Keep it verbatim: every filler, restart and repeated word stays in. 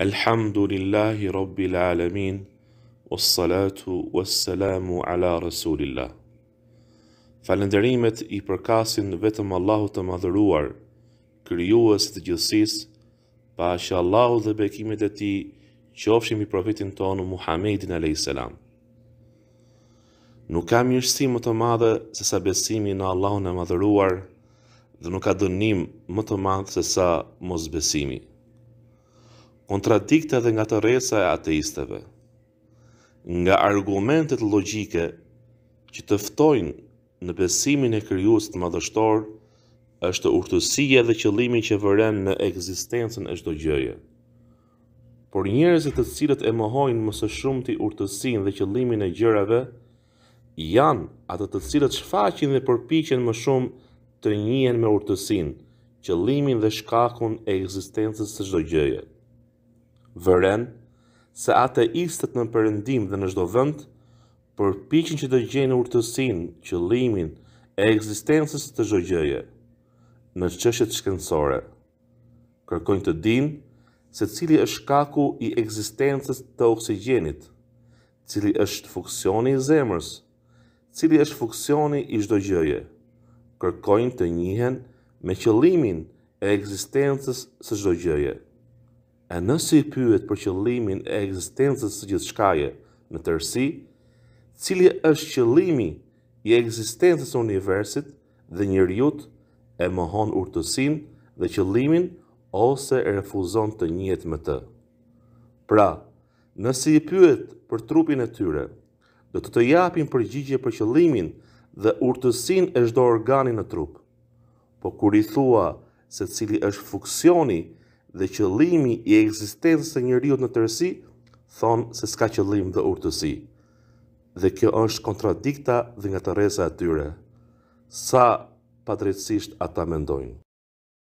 الحمد لله رب العالمين والصلاة والسلام ala Rasulillah. Falënderimet i përkasin vetëm Allahut të madhëruar, krijues të gjithësisë, paqja e Allahut dhe bekimet e tij qofshin mbi profetin tonë Muhamedit alayhis salam. Nuk ka mirësi më të madhe se sa besimi në Allahun e madhëruar, dhe nuk ka dënim më të madh se sa mosbesimi. Kontradikta dhe ngatërresa e ateistëve, nga argumentet logjike që të ftojnë në besimin e krijuesit madhështor, është urtësia dhe qëllimi që vëren në ekzistencën e çdo gjëje. Por njerëzit të cilët e mohojnë më së shumti urtësinë dhe qëllimin e gjërave, janë ata të cilët shfaqin dhe përpiqen më shumë të njihen me urtësinë, qëllimin dhe shkakun e ekzistencës së çdo gjëje. Vëren se ateistët në perëndim dhe në çdo vend përpiqen që të gjejnë urtësinë, qëllimin e ekzistencës së çdo gjëje. Në çështjet shkencore, kërkojnë të dinë se cili është shkaku i ekzistencës të oksigjenit, cili është funksioni i zemrës, cili është funksioni i çdo gjëje. Kërkojnë të njihen me qëllimin e ekzistencës së çdo gjëje. E nëse i pyet për qëllimin e ekzistencës së gjithçkaje në tërësi, cili është qëllimi i ekzistencës së universit dhe njerëzit e mohon urtësinë dhe qëllimin ose e refuzon të njihet me të. Pra, nëse i pyet për trupin e tyre, do të të japin përgjigje për qëllimin dhe urtësin e çdo organi në trup. Po kur i thua se cili është funksioni dhe qëllimi i ekzistencës së njeriu në tërësi, thonë se s'ka qëllim dhe urtësi. Dhe kjo është kontradikta dhe ngatërresa e tyre. Sa padrejtisht ata mendojnë.